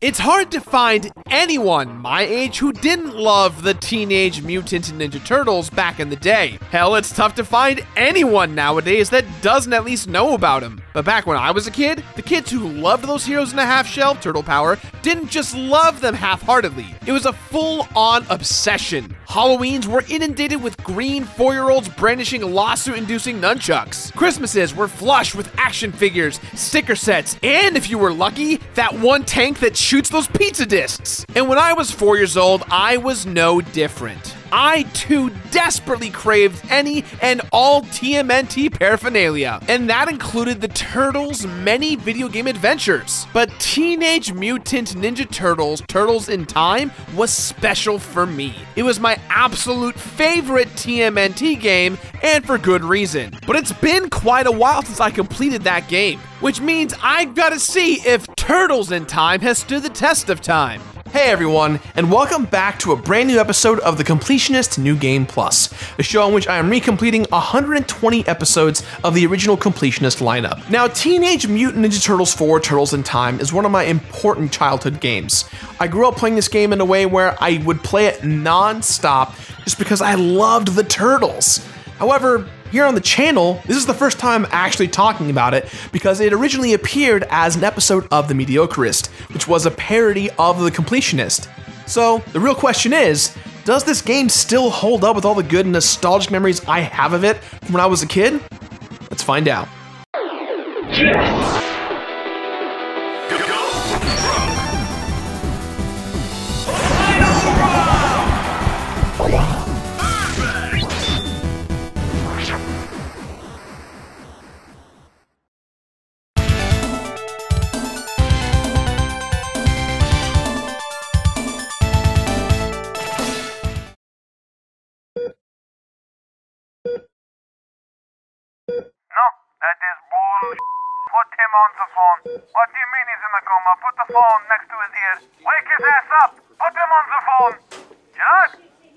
It's hard to find anyone my age who didn't love the Teenage Mutant Ninja Turtles back in the day. Hell, it's tough to find anyone nowadays that doesn't at least know about them. But back when I was a kid, the kids who loved those heroes in a half-shell, Turtle Power, didn't just love them half-heartedly. It was a full-on obsession. Halloweens were inundated with green 4-year-olds brandishing lawsuit-inducing nunchucks. Christmases were flush with action figures, sticker sets, and if you were lucky, that one tank that shoots those pizza discs. And when I was 4 years old, I was no different. I too desperately craved any and all TMNT paraphernalia, and that included the Turtles' many video game adventures. But Teenage Mutant Ninja Turtles, Turtles in Time, was special for me. It was my absolute favorite TMNT game, and for good reason. But it's been quite a while since I completed that game, which means I've got to see if Turtles in Time has stood the test of time. Hey everyone, and welcome back to a brand new episode of The Completionist New Game Plus, a show in which I am recompleting 120 episodes of the original Completionist lineup. Now, Teenage Mutant Ninja Turtles 4 Turtles in Time is one of my important childhood games. I grew up playing this game in a way where I would play it non-stop just because I loved the Turtles. However, here on the channel, this is the first time I'm actually talking about it because it originally appeared as an episode of The Mediocrist, which was a parody of The Completionist. So the real question is, does this game still hold up with all the good nostalgic memories I have of it from when I was a kid? Let's find out. That is bullshit. Put him on the phone. What do you mean he's in a coma? Put the phone next to his ear. Wake his ass up! Put him on the phone! Gerard,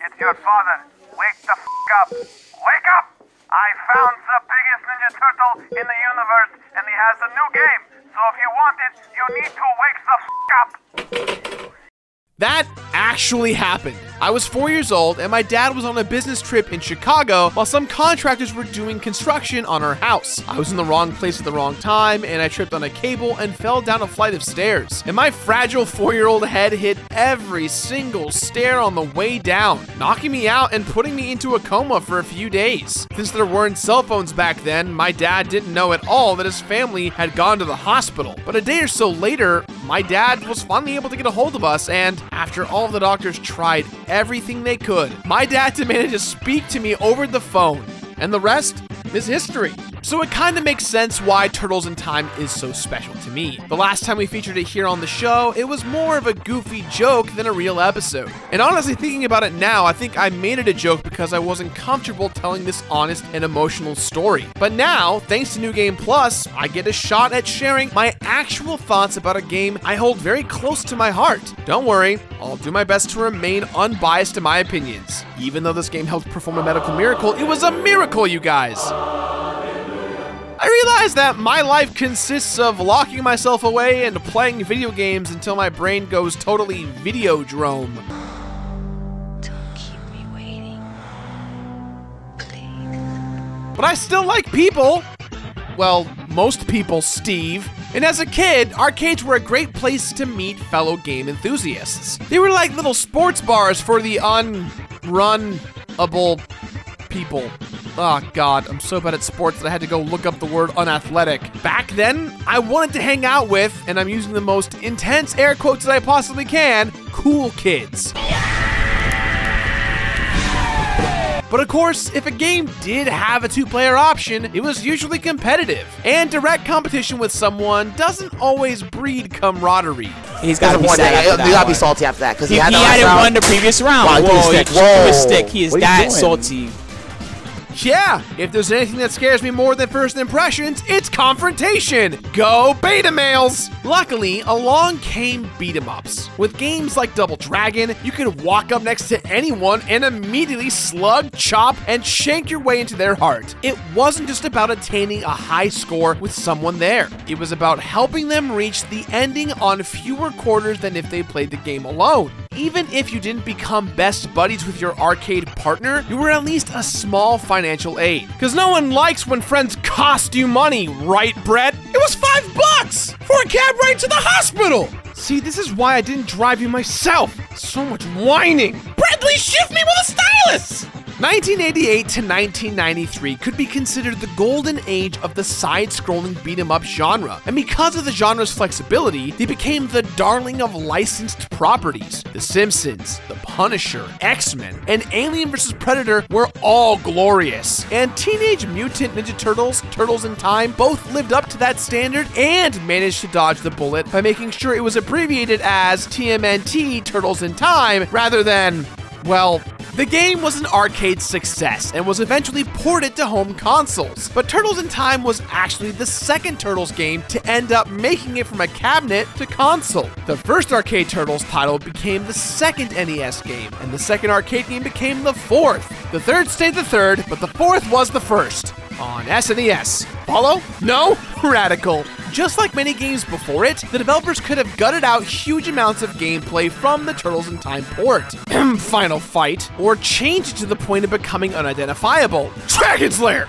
it's your father. Wake the f*** up. Wake up! I found the biggest Ninja Turtle in the universe, and he has a new game. So if you want it, you need to wake the f*** up. That actually happened. I was 4 years old and my dad was on a business trip in Chicago while some contractors were doing construction on our house. I was in the wrong place at the wrong time and I tripped on a cable and fell down a flight of stairs. And my fragile four-year-old head hit every single stair on the way down, knocking me out and putting me into a coma for a few days. Since there weren't cell phones back then, my dad didn't know at all that his family had gone to the hospital. But a day or so later, my dad was finally able to get a hold of us, and after all the doctors tried everything they could, my dad demanded to speak to me over the phone, and the rest is history. So it kind of makes sense why Turtles in Time is so special to me. The last time we featured it here on the show, it was more of a goofy joke than a real episode. And honestly, thinking about it now, I think I made it a joke because I wasn't comfortable telling this honest and emotional story. But now, thanks to New Game Plus, I get a shot at sharing my actual thoughts about a game I hold very close to my heart. Don't worry, I'll do my best to remain unbiased in my opinions. Even though this game helped perform a medical miracle, it was a miracle, you guys. I realize that my life consists of locking myself away and playing video games until my brain goes totally Videodrome. Don't keep me waiting, please. But I still like people. Well, most people, Steve. And as a kid, arcades were a great place to meet fellow game enthusiasts. They were like little sports bars for the unrun-able people. Oh God, I'm so bad at sports that I had to go look up the word unathletic. Back then, I wanted to hang out with, and I'm using the most intense air quotes that I possibly can, cool kids. But of course, if a game did have a two-player option, it was usually competitive. And direct competition with someone doesn't always breed camaraderie. He's got to be sad after that. You got to be salty after that. Because he hadn't won the previous round. Wow, whoa, he threw his stick. He is that salty. Yeah, if there's anything that scares me more than first impressions, it's confrontation. Go beta males! Luckily, along came beat-em-ups. With games like Double Dragon, you could walk up next to anyone and immediately slug, chop, and shank your way into their heart. It wasn't just about attaining a high score with someone there. It was about helping them reach the ending on fewer quarters than if they played the game alone. Even if you didn't become best buddies with your arcade partner, you were at least a small financial aid. Because no one likes when friends cost you money, right, Brett? It was $5 for a cab ride to the hospital! See, this is why I didn't drive you myself. So much whining. Bradley, shift me with a stylus! 1988 to 1993 could be considered the golden age of the side-scrolling beat-em-up genre, and because of the genre's flexibility, they became the darling of licensed properties. The Simpsons, The Punisher, X-Men, and Alien vs. Predator were all glorious, and Teenage Mutant Ninja Turtles, Turtles in Time, both lived up to that standard and managed to dodge the bullet by making sure it was abbreviated as TMNT, Turtles in Time, rather than, well, the game was an arcade success and was eventually ported to home consoles, but Turtles in Time was actually the second Turtles game to end up making it from a cabinet to console. The first arcade Turtles title became the second NES game, and the second arcade game became the fourth. The third stayed the third, but the fourth was the first. On SNES. Follow? No? Radical. Just like many games before it, the developers could have gutted out huge amounts of gameplay from the Turtles in Time port, Final Fight, or changed it to the point of becoming unidentifiable, Dragon's Lair.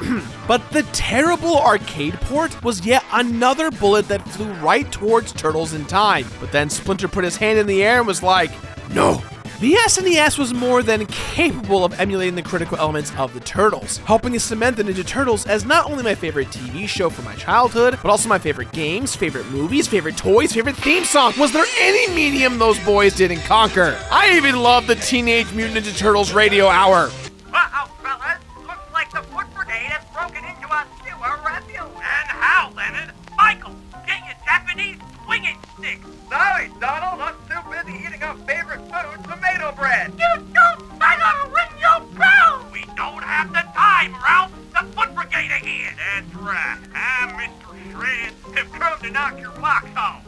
But the terrible arcade port was yet another bullet that flew right towards Turtles in Time. But then Splinter put his hand in the air and was like, no. The SNES was more than capable of emulating the critical elements of the Turtles, helping to cement the Ninja Turtles as not only my favorite TV show from my childhood, but also my favorite games, favorite movies, favorite toys, favorite theme song. Was there any medium those boys didn't conquer? I even love the Teenage Mutant Ninja Turtles radio hour. Uh-oh, fellas. Looks like the Foot Brigade has broken into a sewer refuge. And how, Leonard? Michael, get your Japanese swinging stick. Sorry, Donald. I'm too busy eating our favorite food, tomato bread. You don't better ring your bell! We don't have the time, Ralph. The Foot Brigade are here. That's right. I'm Mr. Shred. Have come to knock your blocks off.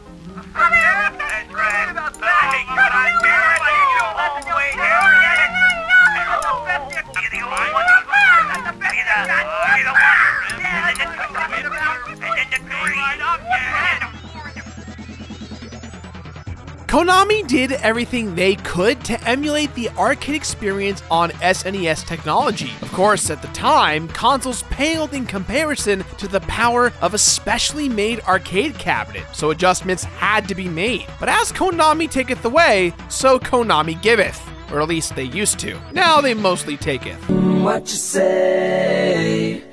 That's right. About that. Konami did everything they could to emulate the arcade experience on SNES technology. Of course, at the time, consoles paled in comparison to the power of a specially made arcade cabinet, so adjustments had to be made. But as Konami taketh away, so Konami giveth. Or at least they used to. Now they mostly taketh. What you say?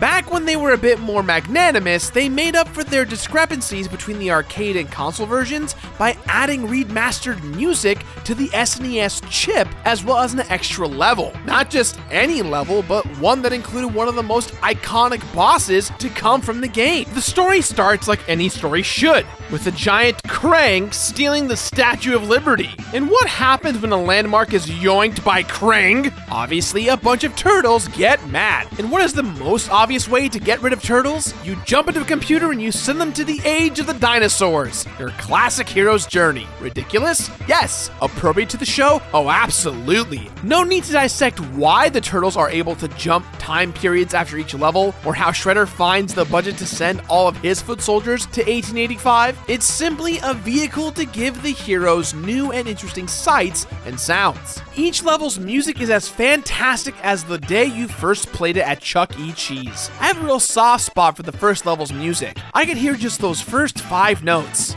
Back when they were a bit more magnanimous, they made up for their discrepancies between the arcade and console versions by adding remastered music to the SNES chip as well as an extra level. Not just any level, but one that included one of the most iconic bosses to come from the game. The story starts like any story should, with the giant Krang stealing the Statue of Liberty. And what happens when a landmark is yoinked by Krang? Obviously, a bunch of turtles get mad. And what is the most obvious way to get rid of turtles? You jump into a computer and you send them to the age of the dinosaurs. Your classic hero's journey. Ridiculous? Yes. Appropriate to the show? Oh, absolutely. No need to dissect why the turtles are able to jump time periods after each level, or how Shredder finds the budget to send all of his foot soldiers to 1885. It's simply a vehicle to give the heroes new and interesting sights and sounds. Each level's music is as fantastic as the day you first played it at Chuck E. Cheese. I have a real soft spot for the first level's music. I could hear just those first 5 notes.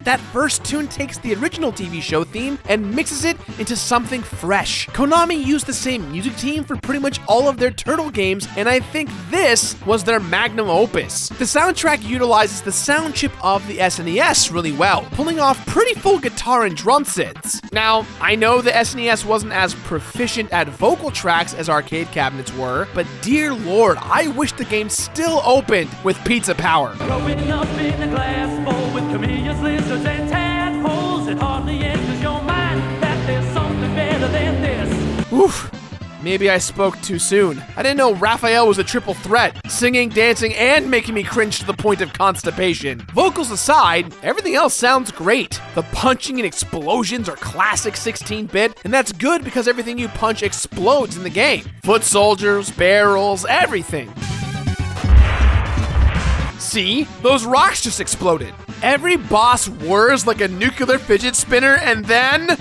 That first first tune takes the original TV show theme and mixes it into something fresh. Konami used the same music team for pretty much all of their Turtle games, and I think this was their magnum opus. The soundtrack utilizes the sound chip of the SNES really well, pulling off pretty full guitar and drum sets. Now, I know the SNES wasn't as proficient at vocal tracks as arcade cabinets were, but dear lord, I wish the game still opened with Pizza Power. Growing up in a glass bowl with chameleons, lizards, and tadpoles, it hardly enters your mind that there's something better than this. Oof. Maybe I spoke too soon. I didn't know Raphael was a triple threat, singing, dancing, and making me cringe to the point of constipation. Vocals aside, everything else sounds great. The punching and explosions are classic 16-bit, and that's good because everything you punch explodes in the game. Foot soldiers, barrels, everything. See? Those rocks just exploded. Every boss whirs like a nuclear fidget spinner, and then...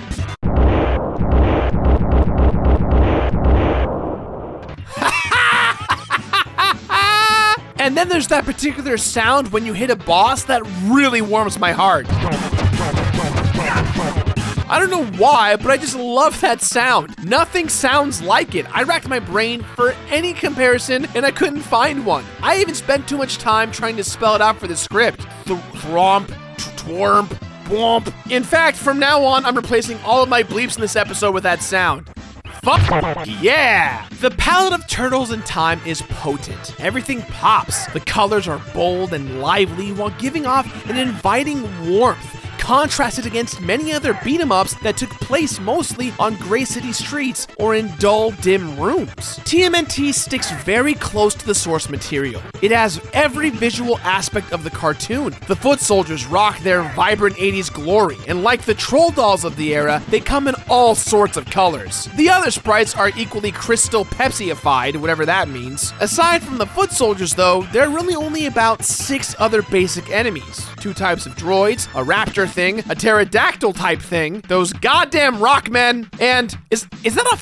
And then there's that particular sound when you hit a boss that really warms my heart. I don't know why, but I just love that sound. Nothing sounds like it. I racked my brain for any comparison and I couldn't find one. I even spent too much time trying to spell it out for the script. Thromp, twermp, bwomp. In fact, from now on, I'm replacing all of my bleeps in this episode with that sound. Fuck yeah! The palette of Turtles in Time is potent. Everything pops. The colors are bold and lively while giving off an inviting warmth, contrasted against many other beat-em-ups that took place mostly on Gray City streets or in dull, dim rooms. TMNT sticks very close to the source material. It has every visual aspect of the cartoon. The foot soldiers rock their vibrant 80s glory, and like the troll dolls of the era, they come in all sorts of colors. The other sprites are equally crystal Pepsi-ified, whatever that means. Aside from the foot soldiers though, there are really only about 6 other basic enemies. 2 types of droids, a raptor thing, a pterodactyl type thing, those goddamn rock men, and is that a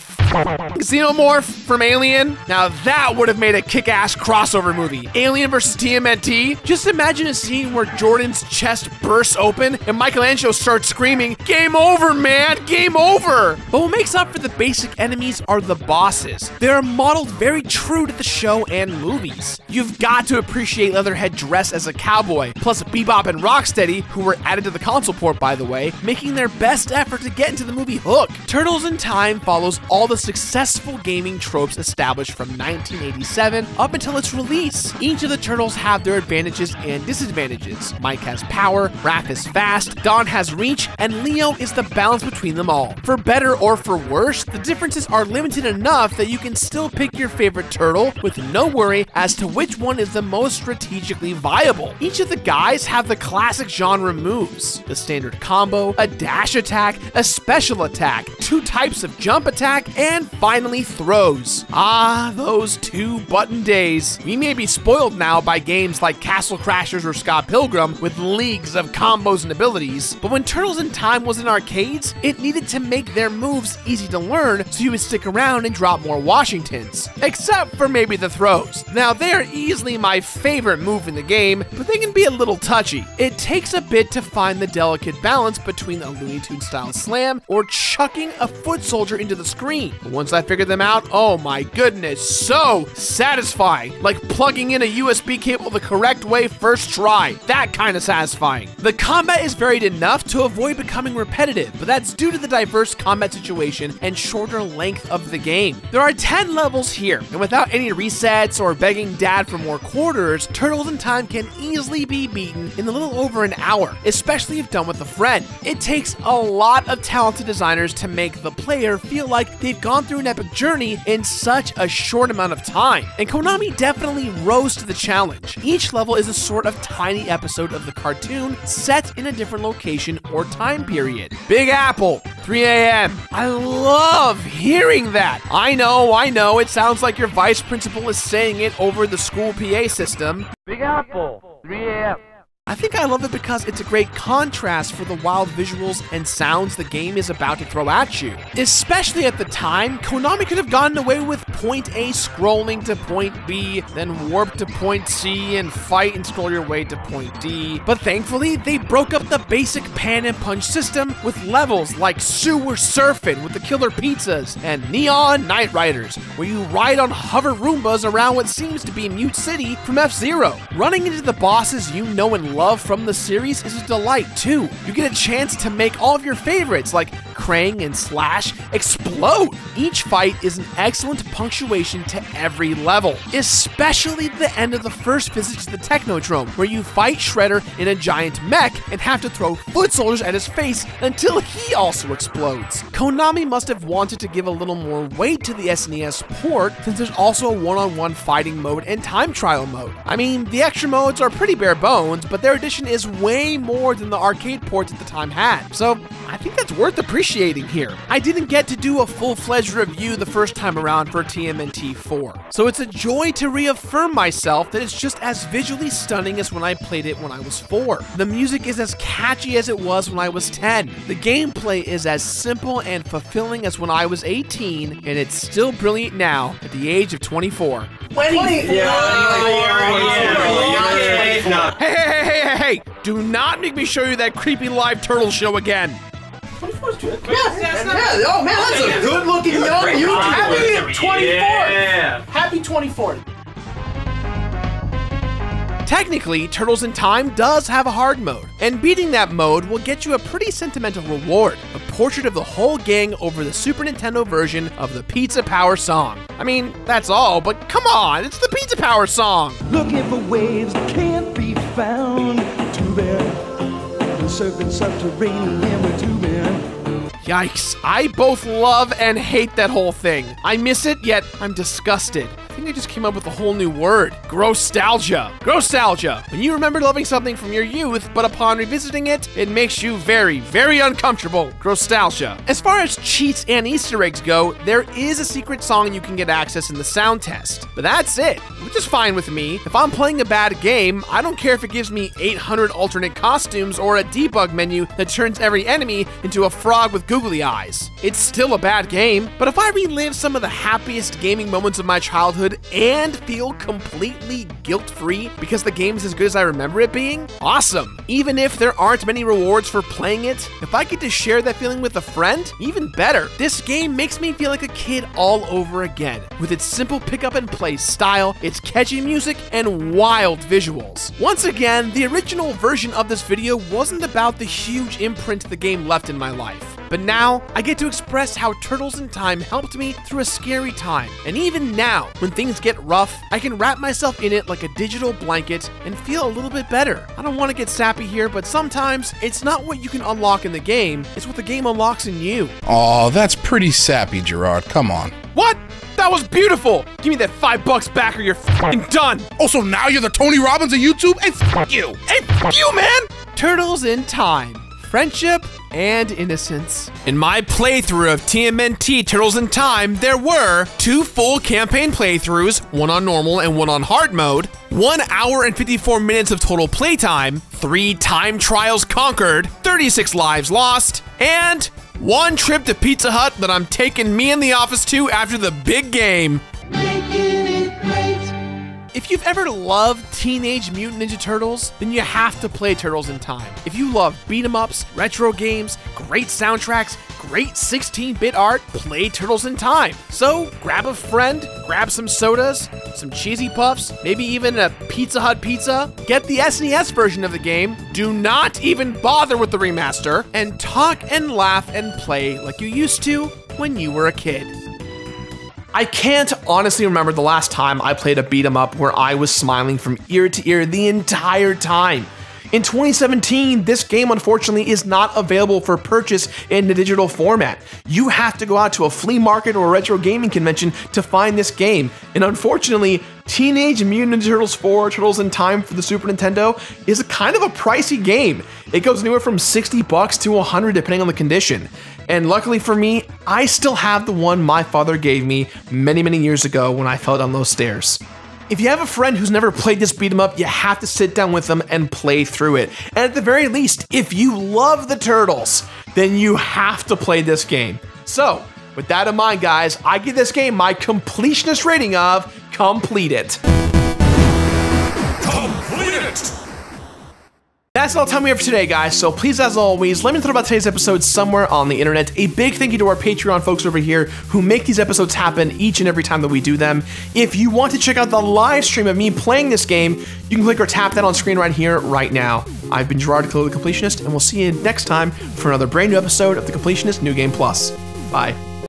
xenomorph from Alien? Now that would have made a kick-ass crossover movie. Alien vs. TMNT? Just imagine a scene where Jordan's chest bursts open and Michelangelo starts screaming, "Game over, man! Game over!" But what makes up for the basic enemies are the bosses. They are modeled very true to the show and movies. You've got to appreciate Leatherhead dressed as a cowboy, plus Bebop and Rocksteady, who were added to the console port, by the way, making their best effort to get into the movie Hook. Turtles in Time follows all the successful gaming tropes established from 1987 up until its release. Each of the Turtles have their advantages and disadvantages. Mike has power, Raph is fast, Don has reach, and Leo is the balance between them all. For better or for worse, the differences are limited enough that you can still pick your favorite Turtle with no worry as to which one is the most strategically viable. Each of the guys have the classic genre moves. The standard combo, a dash attack, a special attack, 2 types of jump attack, and finally throws. Ah, those 2 button days. We may be spoiled now by games like Castle Crashers or Scott Pilgrim with leagues of combos and abilities, but when Turtles in Time was in arcades, it needed to make their moves easy to learn so you would stick around and drop more Washingtons. Except for maybe the throws. Now they are easily my favorite move in the game, but they can be a little touchy. It takes a bit to find the delicate balance between a Looney Tunes style slam or chucking a foot soldier into the screen. But once I figured them out, oh my goodness, so satisfying. Like plugging in a USB cable the correct way first try. That kind of satisfying. The combat is varied enough to avoid becoming repetitive, but that's due to the diverse combat situation and shorter length of the game. There are 10 levels here, and without any resets or begging dad for more quarters, Turtles in Time can easily be beaten in a little over an hour, especially if done with a friend. It takes a lot of talented designers to make the player feel like they've gone through an epic journey in such a short amount of time, and Konami definitely rose to the challenge. Each level is a sort of tiny episode of the cartoon set in a different location or time period. Big Apple, 3 a.m. I love hearing that. I know, it sounds like your vice principal is saying it over the school PA system. Big Apple, 3 a.m. I think I love it because it's a great contrast for the wild visuals and sounds the game is about to throw at you. Especially at the time, Konami could have gotten away with point A scrolling to point B, then warp to point C and fight and scroll your way to point D. But thankfully, they broke up the basic pan and punch system with levels like Sewer Surfin' with the Killer Pizzas and Neon Knight Riders, where you ride on hover Roombas around what seems to be Mute City from F-Zero. Running into the bosses you know and love from the series is a delight too. You get a chance to make all of your favorites like Krang and Slash explode. Each fight is an excellent punctuation to every level, especially the end of the first visit to the Technodrome, where you fight Shredder in a giant mech and have to throw foot soldiers at his face until he also explodes. Konami must have wanted to give a little more weight to the SNES port, since there's also a one-on-one fighting mode and time trial mode. I mean, the extra modes are pretty bare bones, but their addition is way more than the arcade ports at the time had, so I think that's worth appreciating here. I didn't get to do a full-fledged review the first time around for TMNT4, so it's a joy to reaffirm myself that it's just as visually stunning as when I played it when I was 4. The music is as catchy as it was when I was 10. The gameplay is as simple and fulfilling as when I was 18, and it's still brilliant now at the age of 24. 24! Yeah. Hey! Do not make me show you that creepy live turtle show again. Yeah. Oh man, that's a good-looking young YouTuber. Happy 24. Yeah. Happy 24. Technically, Turtles in Time does have a hard mode, and beating that mode will get you a pretty sentimental reward, a portrait of the whole gang over the Super Nintendo version of the Pizza Power song. I mean, that's all, but come on, it's the Pizza Power song! Looking for waves that can't be found, too bad, the serpent's subterranean, we're too bad. Yikes, I both love and hate that whole thing. I miss it, yet I'm disgusted. I think I just came up with a whole new word. Grostalgia. Grostalgia. When you remember loving something from your youth, but upon revisiting it, it makes you very, very uncomfortable. Grostalgia. As far as cheats and Easter eggs go, there is a secret song you can get access in the sound test. But that's it, which is fine with me. If I'm playing a bad game, I don't care if it gives me 800 alternate costumes or a debug menu that turns every enemy into a frog with googly eyes. It's still a bad game, but if I relive some of the happiest gaming moments of my childhood and feel completely guilt-free because the game's as good as I remember it being, awesome. Even if there aren't many rewards for playing it, if I get to share that feeling with a friend, even better. This game makes me feel like a kid all over again, with its simple pick-up-and-play style, its catchy music, and wild visuals. Once again, the original version of this video wasn't about the huge imprint the game left in my life. But now, I get to express how Turtles in Time helped me through a scary time, and even now, when things get rough, I can wrap myself in it like a digital blanket and feel a little bit better. I don't want to get sappy here, but sometimes, it's not what you can unlock in the game, it's what the game unlocks in you. Aw, that's pretty sappy, Gerard, come on. What? That was beautiful! Give me that $5 back or you're f***ing done! Oh, so now you're the Tony Robbins of YouTube? Hey, f*** you! Hey, f*** you, man! Turtles in Time. Friendship and innocence. In my playthrough of TMNT Turtles in Time, there were 2 full campaign playthroughs, one on normal and one on hard mode, 1 hour and 54 minutes of total playtime, 3 time trials conquered, 36 lives lost, and 1 trip to Pizza Hut that I'm taking me and the office to after the big game. If you've ever loved Teenage Mutant Ninja Turtles, then you have to play Turtles in Time. If you love beat-em-ups, retro games, great soundtracks, great 16-bit art, play Turtles in Time. So grab a friend, grab some sodas, some cheesy puffs, maybe even a Pizza Hut pizza, get the SNES version of the game, do not even bother with the remaster, and talk and laugh and play like you used to when you were a kid. I can't honestly remember the last time I played a beat-em-up where I was smiling from ear to ear the entire time. In 2017, this game unfortunately is not available for purchase in the digital format. You have to go out to a flea market or a retro gaming convention to find this game, and unfortunately, Teenage Mutant Ninja Turtles 4 Turtles in Time for the Super Nintendo is a kind of a pricey game. It goes anywhere from $60 to $100 depending on the condition. And luckily for me, I still have the one my father gave me many years ago when I fell down those stairs. If you have a friend who's never played this beat 'em up, you have to sit down with them and play through it. And at the very least, if you love the Turtles, then you have to play this game. So, with that in mind, guys, I give this game my completionist rating of complete it. Complete it! That's all the time we have for today, guys, so please, as always, let me know about today's episode somewhere on the internet. A big thank you to our Patreon folks over here who make these episodes happen each and every time that we do them. If you want to check out the live stream of me playing this game, you can click or tap that on screen right here, right now. I've been Gerard Khalil, The Completionist, and we'll see you next time for another brand new episode of The Completionist New Game Plus. Bye.